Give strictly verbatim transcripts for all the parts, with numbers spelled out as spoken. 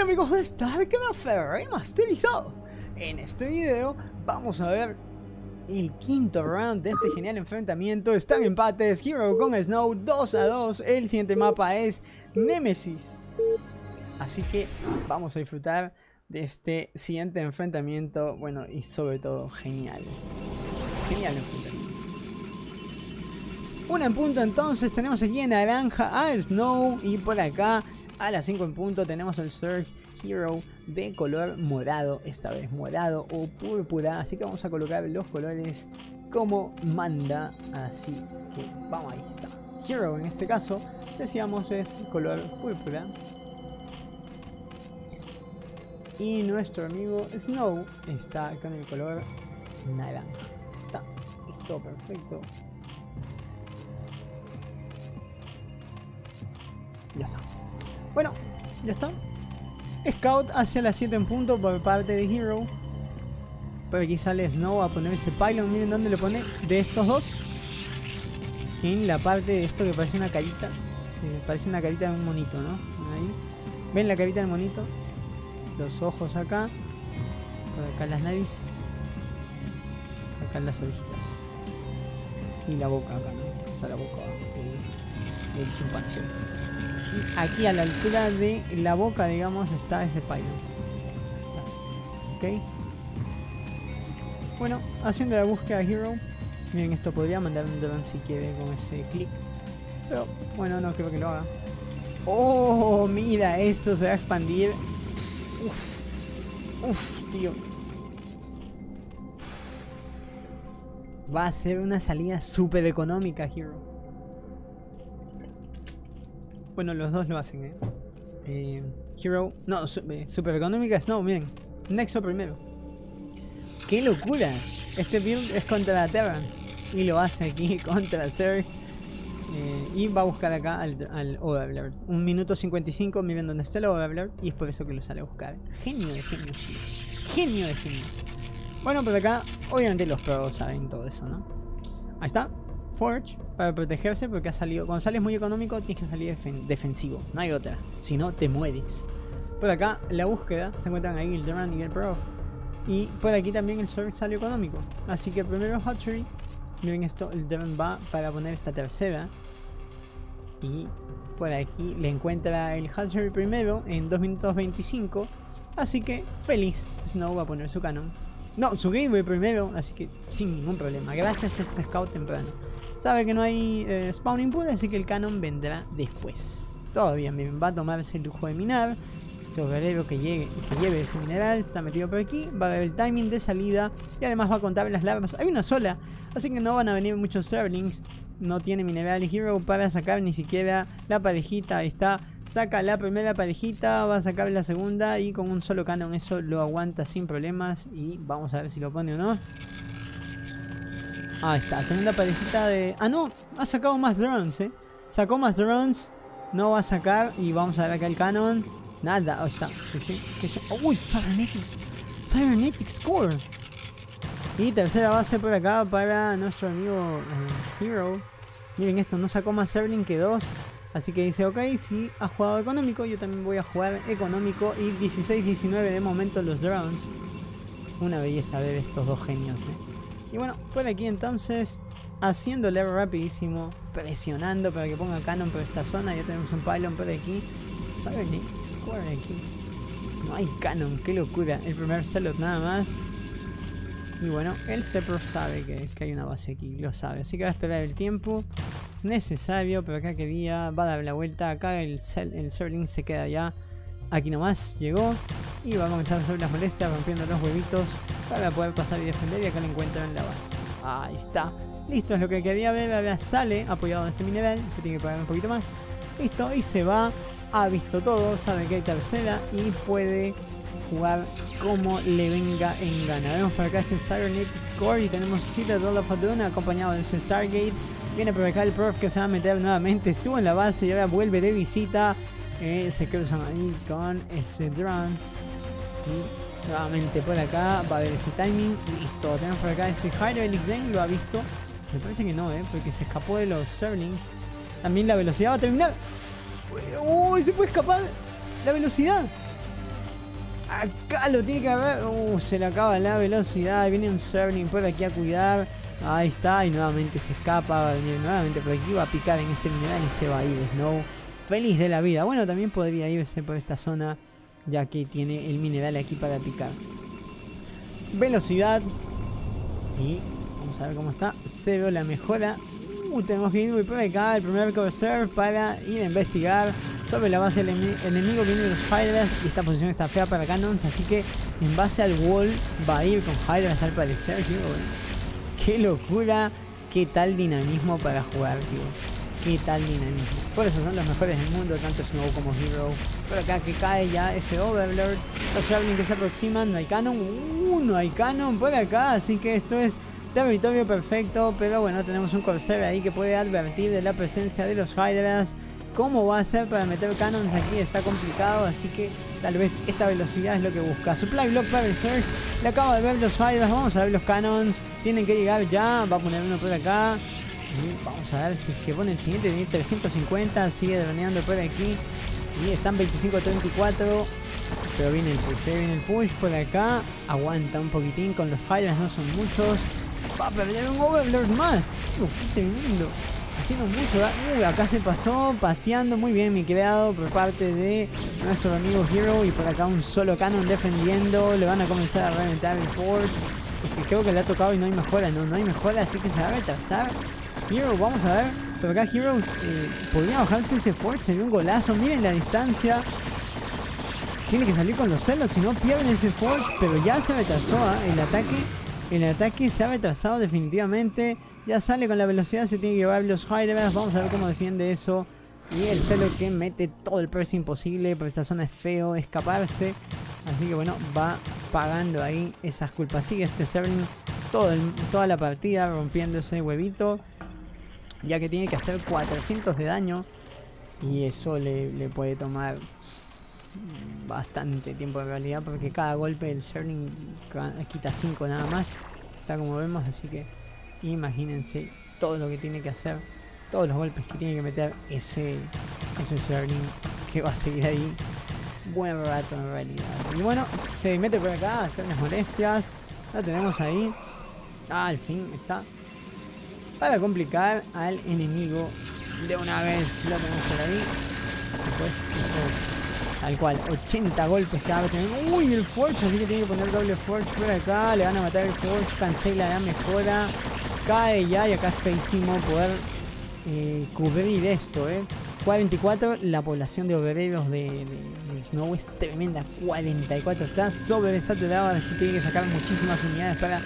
Hola amigos de Starcam, remasterizado. En este video vamos a ver el quinto round de este genial enfrentamiento. Están empates, Hero con Snow dos a dos. El siguiente mapa es Nemesis, así que vamos a disfrutar de este siguiente enfrentamiento. Bueno, y sobre todo genial. Genial enfrentamiento. Una en punto, entonces tenemos aquí en naranja a Snow, y por acá a las cinco en punto tenemos el Surge Hero de color morado, esta vez morado o púrpura, así que vamos a colocar los colores como manda, así que vamos, ahí está. Hero en este caso, decíamos, es color púrpura. Y nuestro amigo Snow está con el color naranja. Está, listo, perfecto. Ya está. Bueno, ya está. Scout hacia las siete en punto por parte de Hero. Pero aquí sale Snow a poner ese pylon. Miren dónde le pone, de estos dos, en la parte de esto que parece una carita. Que parece una carita de un monito, ¿no? Ahí. ¿Ven la carita del monito? Los ojos acá. Por acá las nariz. Acá las orejitas. Y la boca acá, ¿no? Está la boca abajo. El chimpancé. Y aquí a la altura de la boca, digamos, está ese pylon. Está. Ok. Bueno, haciendo la búsqueda de Hero. Miren, esto podría mandar un dron si quiere con ese clic. Pero bueno, no creo que lo haga. Oh, mira, eso se va a expandir. Uff. Uff, tío. Va a ser una salida súper económica, Hero. Bueno, los dos lo hacen, eh. eh Hero. No, su, eh, super económica Snow, miren. Nexo primero. ¡Qué locura! Este build es contra la Terra. Y lo hace aquí contra Surge. Eh, y va a buscar acá al, al Overlord. Un minuto cincuenta y cinco, miren dónde está el Overlord. Y es por eso que lo sale a buscar. Genio de genio. Genio de genio. Bueno, por acá, obviamente los pros saben todo eso, ¿no? Ahí está. Forge para protegerse, porque ha salido, cuando sales muy económico tienes que salir defen defensivo, no hay otra, si no te mueres. Por acá la búsqueda, se encuentran ahí el Duran y el Prof, y por aquí también el Surge salió económico, así que primero Hotchery, miren esto, el Duran va para poner esta tercera, y por aquí le encuentra el Hotchery primero en dos minutos veinticinco, así que feliz, Snow va a poner su canon. No, su Gateway primero, así que sin ningún problema, gracias a este scout temprano. Sabe que no hay eh, spawning pool, así que el canon vendrá después. Todavía me va a tomar ese lujo de minar. Este guerrero que, llegue, que lleve ese mineral está metido por aquí, va a ver el timing de salida y además va a contar las larvas. Hay una sola, así que no van a venir muchos serlings. No tiene mineral Hero para sacar ni siquiera la parejita, ahí está. Saca la primera parejita, va a sacar la segunda y con un solo canon eso lo aguanta sin problemas. Y vamos a ver si lo pone o no. Ahí está, segunda parejita de... Ah no, ha sacado más drones, eh. Sacó más drones, no va a sacar. Y vamos a ver acá el canon. Nada, ahí está. Uy, Cybernetics, Cybernetics Core. Y tercera base por acá para nuestro amigo eh, Hero. Miren esto, no sacó más Serling que dos. Así que dice, ok, si ha jugado económico, yo también voy a jugar económico. Y dieciséis diecinueve de momento los drones. Una belleza ver estos dos genios, ¿eh? Y bueno, por aquí entonces, haciendo level rapidísimo, presionando para que ponga canon por esta zona. Ya tenemos un pylon por aquí. Cybernetics Square aquí. No hay canon, qué locura. El primer salot nada más. Y bueno, el Stepper sabe que, que hay una base aquí, lo sabe. Así que va a esperar el tiempo necesario, pero acá quería, va a dar la vuelta, acá el Serling se queda ya, aquí nomás llegó y va a comenzar a hacer las molestias rompiendo los huevitos para poder pasar y defender, y acá lo encuentran en la base. Ahí está, listo, es lo que quería ver, ahora sale apoyado en este mineral, se tiene que pagar un poquito más, listo, y se va, ha visto todo, sabe que hay tercera y puede jugar como le venga en gana. Vemos por acá ese Cybernetics Core y tenemos Cita Roll of Aduna acompañado de su Stargate. Viene por acá el Prof que se va a meter nuevamente. Estuvo en la base y ahora vuelve de visita. Eh, se cruzan ahí con ese drone. Y nuevamente por acá va a haber ese timing. Listo. Tenemos por acá ese Hydro Helix Den. Lo ha visto. Me parece que no, eh, porque se escapó de los Serlings. También la velocidad va a terminar. ¡Uy! ¡Oh, se puede escapar! ¡La velocidad! Acá lo tiene que haber. Uh, se le acaba la velocidad. Viene un Cerning por aquí a cuidar. Ahí está. Y nuevamente se escapa. Va a venir nuevamente por aquí. Va a picar en este mineral y se va a ir Snow. Feliz de la vida. Bueno, también podría irse por esta zona, ya que tiene el mineral aquí para picar. Velocidad. Y vamos a ver cómo está. Se ve la mejora. Uh, tenemos que ir muy por acá. El primer Corsair para ir a investigar. Sobre la base del enemigo vienen los Hydras y esta posición está fea para Cannons, así que en base al wall va a ir con Hydras al parecer, tío. Qué locura, qué tal dinamismo para jugar, tío. Qué tal dinamismo. Por eso son los mejores del mundo, tanto Snow como Hero. Por acá que cae ya ese Overlord. Los Traveling que se aproximan, no hay Cannon. Uh, no hay Cannon por acá, así que esto es territorio perfecto. Pero bueno, tenemos un Corsair ahí que puede advertir de la presencia de los Hydras. Cómo va a ser para meter Cannons aquí está complicado, así que tal vez esta velocidad es lo que busca. Supply Block para el Surge, le acabo de ver los Hydras, vamos a ver los Cannons, tienen que llegar ya, va a poner uno por acá. Y vamos a ver si es que pone el siguiente, tiene trescientos cincuenta, sigue droneando por aquí. Y están veinticinco a treinta y cuatro, pero viene el push, viene el push por acá, aguanta un poquitín con los Hydras, no son muchos. Va a perder un Overlord más, tío, qué tremendo. Haciendo mucho daño, acá se pasó paseando muy bien mi creado por parte de nuestro amigo Hero. Y por acá un solo Cannon defendiendo, le van a comenzar a reventar el Forge. Porque creo que le ha tocado y no hay mejora, no, no hay mejora, así que se va a retrasar Hero, vamos a ver. Por acá Hero eh, podría bajarse ese Forge, se dio un golazo, miren la distancia. Tiene que salir con los celos, si no pierden ese Forge, pero ya se retrasó ¿eh? el ataque. El ataque se ha retrasado definitivamente. Ya sale con la velocidad, se tiene que llevar los Hydras. Vamos a ver cómo defiende eso. Y el celo que mete todo el pressing posible. Por esta zona es feo escaparse. Así que bueno, va pagando ahí esas culpas. Sigue este Zerling todo el, toda la partida rompiendo ese huevito. Ya que tiene que hacer cuatrocientos de daño. Y eso le, le puede tomar bastante tiempo en realidad, porque cada golpe del Zerling quita cinco nada más. Está como vemos, así que imagínense todo lo que tiene que hacer, todos los golpes que tiene que meter ese ese Zerling, que va a seguir ahí buen rato en realidad. Y bueno, se mete por acá a hacer unas molestias. La tenemos ahí. Ah, al fin está. Para complicar al enemigo de una vez. Lo tenemos por ahí. Después eso es tal cual, ochenta golpes cada vez. Uy, el Forge, así que tiene que poner doble Forge por acá, le van a matar el Forge, cancela la mejora, cae ya y acá es feísimo poder eh, cubrir esto, eh. cuarenta y cuatro, la población de obreros de, de, de Snow es tremenda, cuarenta y cuatro, está sobresaturado, así que tiene que sacar muchísimas unidades para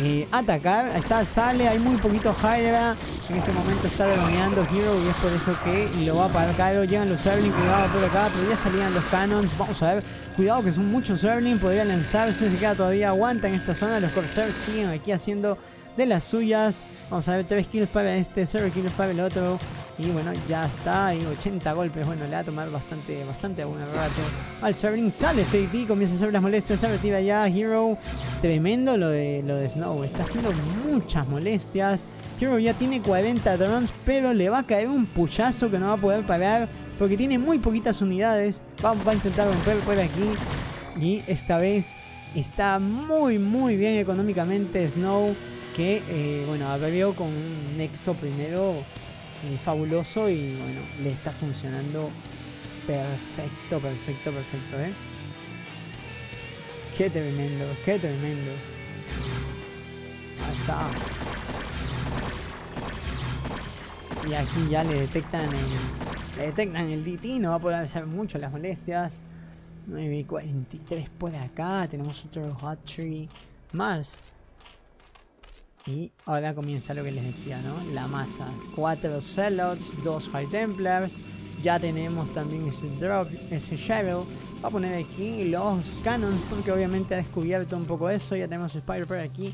eh, atacar. Ahí está, sale, hay muy poquito Hydra, en este momento está dominando Hero y es por eso que lo va a parar caro. Llegan los Zerling, cuidado por acá, pero ya salían los Cannons, vamos a ver, cuidado que son muchos Zerling, podría lanzarse, se queda todavía, aguanta en esta zona, los Corsairs siguen aquí haciendo de las suyas. Vamos a ver, tres kills para este, cero kills para el otro, y bueno, ya está, y ochenta golpes, bueno, le va a tomar bastante, bastante a buen rato al Zerling. Sale este D T, comienza a hacer las molestias, se retira ya Hero, tremendo lo de, lo de Snow, está haciendo muchas molestias. Hero ya tiene cuarenta drones, pero le va a caer un puchazo que no va a poder parar, porque tiene muy poquitas unidades. Va, va a intentar romper por aquí, y esta vez está muy muy bien económicamente Snow, que eh, bueno, abrió con un nexo primero eh, fabuloso y bueno, le está funcionando perfecto, perfecto, perfecto, ¿eh? Qué tremendo, qué tremendo. Ahí está. Y aquí ya le detectan el, le detectan el D T, no va a poder hacer mucho las molestias. nueve cuarenta y tres por acá, tenemos otro Hot Tree más. Y ahora comienza lo que les decía, ¿no? La masa. cuatro Zealots, dos High Templars. Ya tenemos también ese Drop, ese Shadow. Va a poner aquí los Cannons, porque obviamente ha descubierto un poco eso. Ya tenemos Spider por aquí.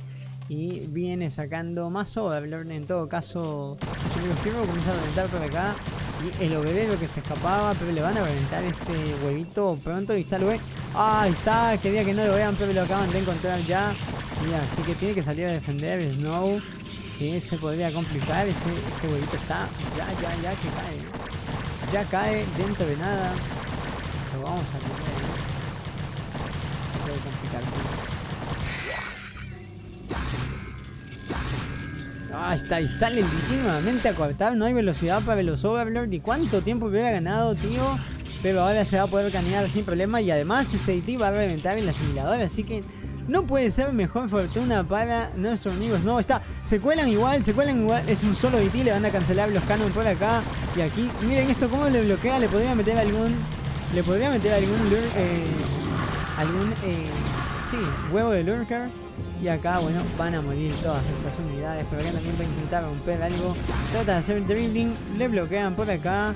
Y viene sacando más Overlord. En todo caso, Hero comienza a reventar por acá. Y el obrero que se escapaba, pero le van a reventar este huevito pronto. Y está lo ve. Ah, ahí está. Quería que no lo vean, pero lo acaban de encontrar ya. Mira, así que tiene que salir a defender Snow, que se podría complicar. Ese, este huevito está ya, ya, ya que cae. Ya cae dentro de nada. Lo vamos a tener. está, y sale nuevamente a cortar. No hay velocidad para Velozoverlord. ¿Y cuánto tiempo hubiera ganado, tío? Pero ahora se va a poder caminar sin problema. Y además este I T va a reventar el asimilador. Así que no puede ser mejor fortuna para nuestros amigos. No, está. Se cuelan igual, se cuelan igual. Es un solo I T. Le van a cancelar los canon por acá. Y aquí, miren esto cómo le bloquea. Le podría meter algún... Le podría meter algún... Eh, algún... Eh, sí, huevo de lurker. Y acá, bueno, van a morir todas estas unidades. Pero acá también va a intentar romper algo. Trata de hacer el dribbling. Le bloquean por acá.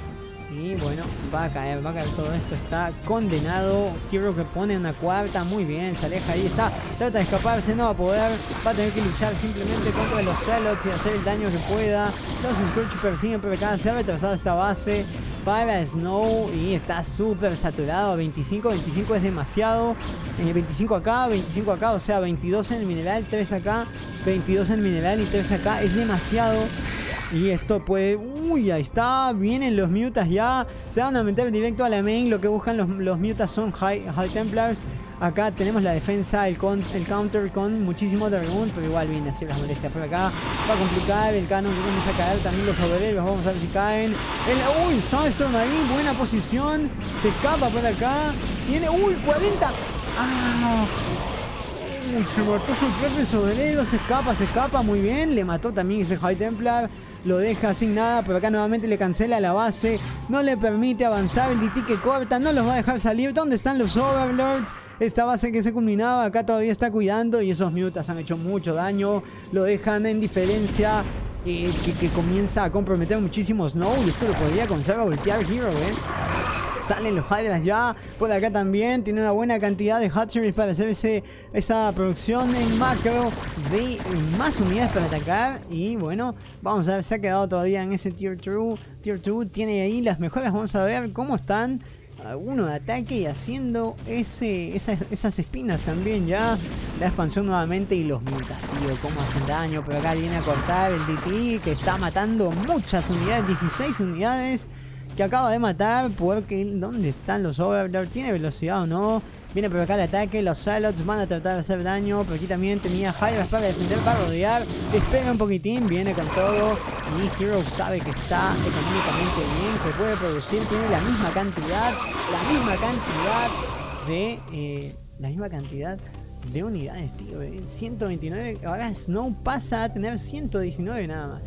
Y bueno, va a caer, va a caer todo esto. Está condenado. Quiero que pone una cuarta. Muy bien, se aleja. Ahí está. Trata de escaparse. No va a poder. Va a tener que luchar simplemente contra los Sherlocks y hacer el daño que pueda. Los Scourge persiguen por acá. Se ha retrasado esta base para Snow y está súper saturado. Veinticinco, veinticinco es demasiado. eh, veinticinco acá, veinticinco acá, o sea veintidós en el mineral, tres acá, veintidós en el mineral y tres acá, es demasiado. Y esto puede... Uy, ahí está, vienen los mutas ya. Se van a meter directo a la main. Lo que buscan los, los mutas son high, high Templars. Acá tenemos la defensa, el, con, el counter con muchísimo dragón. Pero igual viene a hacer las molestias por acá. Va a complicar el canon, vamos a caer también los overheros. Vamos a ver si caen. El, uy, Sunstorm ahí, buena posición. Se escapa por acá. Tiene... Uy, cuarenta. Ah... Uy, se mató su propio soberero. Se escapa, se escapa, muy bien. Le mató también ese High Templar. Lo deja sin nada, pero acá nuevamente le cancela la base. No le permite avanzar. El D T que corta, no los va a dejar salir. ¿Dónde están los Overlords? Esta base que se culminaba, acá todavía está cuidando. Y esos mutas han hecho mucho daño. Lo dejan en diferencia. Eh, que, que comienza a comprometer muchísimo Snow. Y esto lo podría comenzar a voltear Hero, eh. Salen los Hydras ya. Por acá también tiene una buena cantidad de Hatcheries para hacer ese, esa producción en macro de más unidades para atacar. Y bueno, vamos a ver, se ha quedado todavía en ese Tier dos. Tier dos tiene ahí las mejoras. Vamos a ver cómo están. Uno de ataque y haciendo ese, esas, esas espinas también ya. La expansión nuevamente y los mutas, tío, cómo hacen daño. Pero acá viene a cortar el D T que está matando muchas unidades, dieciséis unidades. Que acaba de matar porque... ¿Dónde están los Overlord? ¿Tiene velocidad o no? Viene a provocar el ataque. Los Salots van a tratar de hacer daño. Pero aquí también tenía Hydras para defender, para rodear. Espera un poquitín. Viene con todo. Y Hero sabe que está económicamente bien. Que puede producir. Tiene la misma cantidad. La misma cantidad de... Eh, la misma cantidad de unidades, tío. Eh. ciento veintinueve. Ahora Snow pasa a tener ciento diecinueve nada más.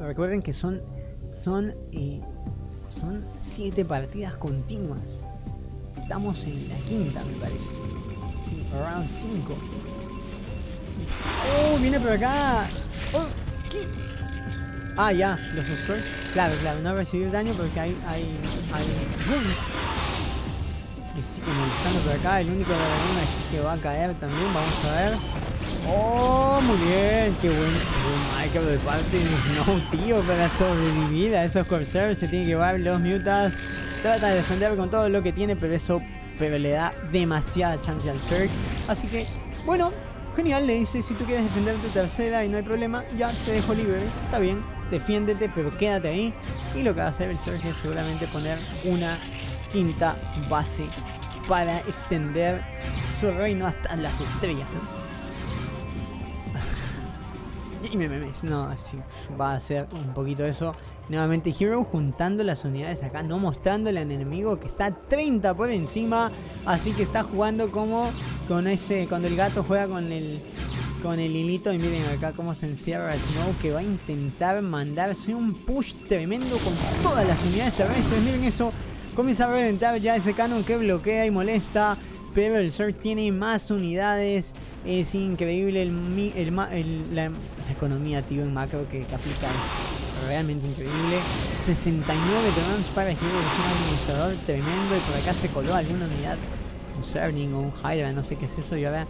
Recuerden que son son eh, son siete partidas continuas. Estamos en la quinta, me parece. Sí, round cinco. Oh, viene por acá. Oh, ¿qué? Ah, ya, los Scourge. Claro, claro, no recibir daño porque hay hay hay runes que siguen molestando por acá. El único de la luna es que va a caer también. Vamos a ver. Oh, muy bien, qué buen, buen micro de parte de Snow, tío, para sobrevivir a esos Corsairs. Se tiene que llevar los mutas. Trata de defender con todo lo que tiene, pero eso pero le da demasiada chance al Zerg. Así que, bueno, genial, le dice, si tú quieres defender tu tercera y no hay problema, ya te dejo libre. Está bien, defiéndete, pero quédate ahí. Y lo que va a hacer el Zerg es seguramente poner una quinta base para extender su reino hasta las estrellas, ¿no? Y memes, no, así va a ser un poquito eso. Nuevamente Hero juntando las unidades acá, no mostrándole al enemigo que está treinta por encima. Así que está jugando como con ese, cuando el gato juega con el con el hilito. Y miren acá cómo se encierra Snow, que va a intentar mandarse un push tremendo con todas las unidades terrestres. Miren eso, comienza a reventar ya ese canon que bloquea y molesta. Pero el Zerg tiene más unidades. Es increíble el, el, el, la, la economía, tío, en macro que, que aplica. Es realmente increíble. sesenta y nueve drones para Hero, es un administrador tremendo. Y por acá se coló alguna unidad, un Zergling o un Hydra, no sé qué es eso. Y ahora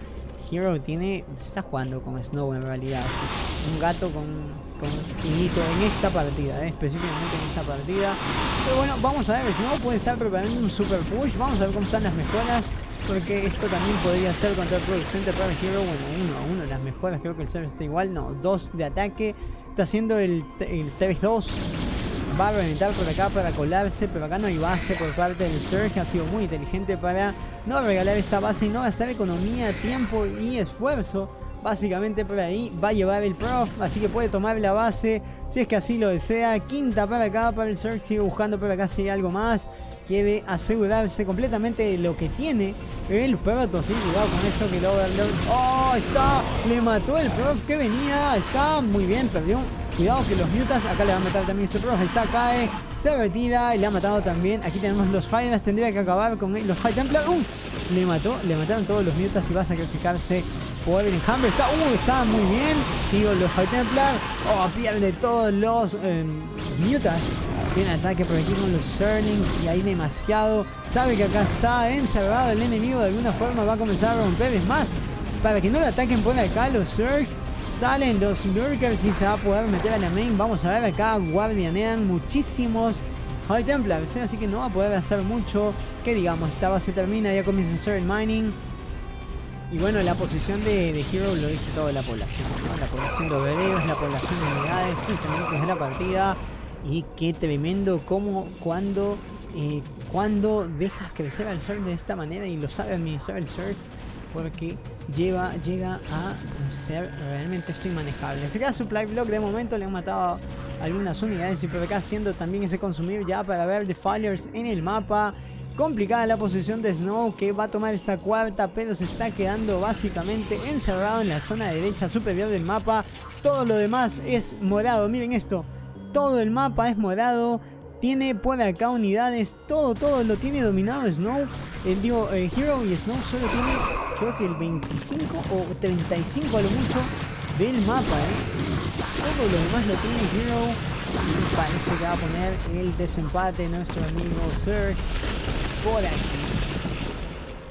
Hero tiene, está jugando con Snow en realidad. Un gato con, con hilito en esta partida, eh, específicamente en esta partida. Pero bueno, vamos a ver, Snow puede estar preparando un super push. Vamos a ver cómo están las mejoras. Porque esto también podría ser contraproducente para Hero. Bueno, uno a uno las mejoras. Creo que el server está igual. No, dos de ataque. Está haciendo el, el tres dos. va a reventar por acá para colarse, pero acá no hay base por parte del Surge. Ha sido muy inteligente para no regalar esta base y no gastar economía, tiempo y esfuerzo. Básicamente por ahí va a llevar el Prof, así que puede tomar la base si es que así lo desea. Quinta para acá para el Surge, sigue buscando por acá si hay algo más. Quiere asegurarse completamente de lo que tiene el Proto. Sí, cuidado con esto que el Overlord. ¡Oh! Está, le mató el Prof que venía. Está muy bien, perdió. Cuidado que los mutas, acá le va a matar también este Prof. Está, cae, se retira y le ha matado también. Aquí tenemos los Fires, tendría que acabar con los High Templar. ¡Uh! Le mató, le mataron todos los mutas y va a sacrificarse por el Enjambre. Está, uh, está muy bien. Digo, los High Templar. Oh, pierde todos los eh, mutas. Tiene ataque por aquí con los Zernings y hay demasiado. Sabe que acá está encerrado el enemigo, de alguna forma va a comenzar a romper. Es más, para que no lo ataquen por acá los Zerg, salen los Lurkers y se va a poder meter a la main. Vamos a ver, acá guardianean muchísimos High Templars, ¿eh? Así que no va a poder hacer mucho. Que digamos, esta base termina, ya comienza el Zerg Mining. Y bueno, la posición de, de Hero lo dice toda la población, ¿no? La población de obreros, la población de unidades, quince minutos de la partida. Y qué tremendo como cuando, eh, cuando dejas crecer al Surge de esta manera y lo sabe administrar el Surge, porque lleva, llega a ser realmente esto inmanejable. Así que a Supply Block de momento le han matado algunas unidades y por acá haciendo también ese consumir ya para ver The Fires en el mapa. Complicada la posición de Snow, que va a tomar esta cuarta, pero se está quedando básicamente encerrado en la zona derecha superior del mapa. Todo lo demás es morado, miren esto. Todo el mapa es morado, tiene por acá unidades, todo, todo lo tiene dominado Snow. Eh, digo, eh, Hero y Snow solo tiene, creo que el veinticinco o treinta y cinco a lo mucho del mapa, ¿eh? Todo lo demás lo tiene Hero. Y parece que va a poner el desempate nuestro amigo Surge por aquí.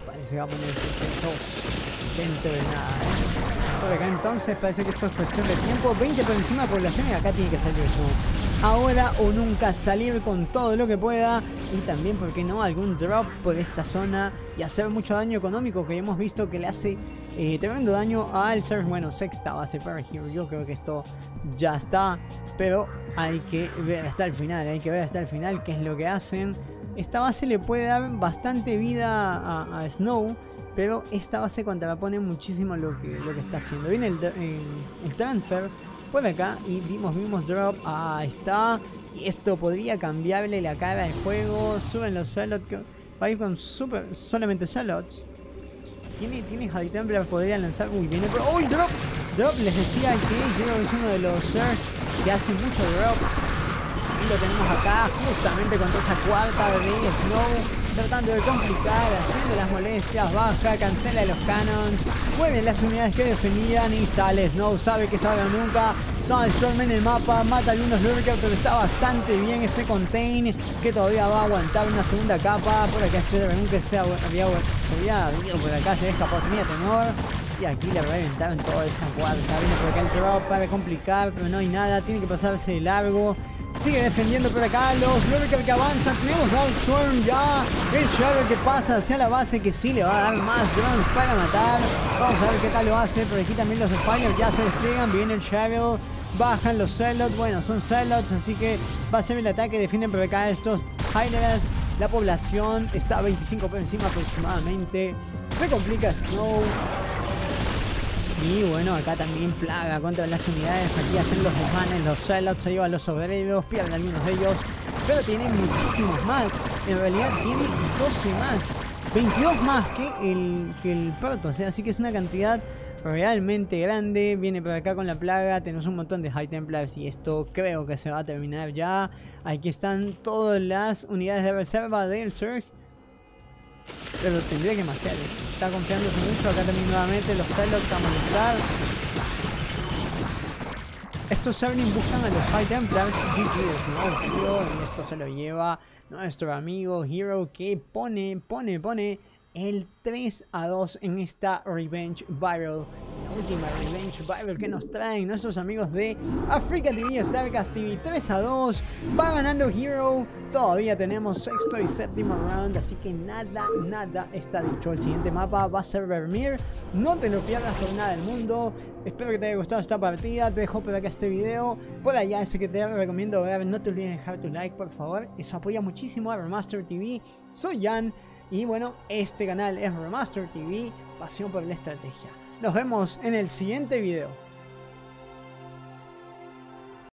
Parece que va a poner setenta y dos dentro de nada, ¿eh? Por acá entonces parece que esto es cuestión de tiempo. veinte por encima de población y acá tiene que salir eso. Ahora o nunca, salir con todo lo que pueda. Y también, ¿por qué no? Algún drop por esta zona y hacer mucho daño económico, que hemos visto que le hace eh, tremendo daño al Surge. Bueno, sexta base para Hero. Yo creo que esto ya está. Pero hay que ver hasta el final. Hay que ver hasta el final qué es lo que hacen. Esta base le puede dar bastante vida a, a Snow, pero esta base contrapone muchísimo lo que, lo que está haciendo. Viene el, el, el transfer por acá y vimos, vimos drop. Ah, está. Y esto podría cambiarle la cara del juego. Suben los salots. Va a ir con super, solamente salots. Tiene, tiene High Templar, podría lanzar. Uy, viene. Pero, ¡uy, drop! Drop, les decía que Hero es uno de los Surge que hace mucho drop. Y lo tenemos acá justamente con esa cuarta de Snow, tratando de complicar, haciendo las molestias, baja, cancela los cannons, mueve las unidades que defendían y sale Snow, sabe que sabe nunca, Sunstorm en el mapa, mata algunos lurkers, pero está bastante bien este contain, que todavía va a aguantar una segunda capa. Por acá este dragón que se había venido por acá, se escapó, tenía temor, y aquí le reventaron toda esa cuarta. Viene por acá el drop para complicar, pero no hay nada, tiene que pasarse de largo. Sigue defendiendo por acá los Lurkers que avanzan. Tenemos Outswarm ya. El Shadow que pasa hacia la base, que sí le va a dar más drones para matar. Vamos a ver qué tal lo hace. Por aquí también los Spiders ya se despliegan. Viene el Shadow. Bajan los Zealots. Bueno, son Zealots, así que va a ser el ataque. Defienden por acá estos Hydras. La población está a veinticinco por encima aproximadamente. Se complica Snow. Y bueno, acá también plaga contra las unidades. Aquí hacen los desmanes, los Zealots, se llevan los obreros, pierden algunos de ellos, pero tienen muchísimos más. En realidad tiene doce más, veintidós más que el, que el Proto, o sea, así que es una cantidad realmente grande. Viene por acá con la plaga, tenemos un montón de High Templars y esto creo que se va a terminar ya. Aquí están todas las unidades de reserva del Surge, pero tendría que demasiado. Está confiándose mucho. Acá también nuevamente los Zealots a molestar. Estos Zerglings buscan a los High Templars. Y esto se lo lleva nuestro amigo Hero, que pone, pone, pone el tres a dos en esta Revenge Battle. La última Revenge Battle que nos traen nuestros amigos de Africa T V Starcast T V. tres a dos, va ganando Hero. Todavía tenemos sexto y séptimo round, así que nada, nada está dicho. El siguiente mapa va a ser Vermeer. No te lo pierdas por nada del mundo. Espero que te haya gustado esta partida. Te dejo por acá este video. Por allá ese que te recomiendo ver. No te olvides de dejar tu like, por favor. Eso apoya muchísimo a Remastr T V. Soy Jan. Y bueno, este canal es Remastr T V, pasión por la estrategia. Nos vemos en el siguiente video.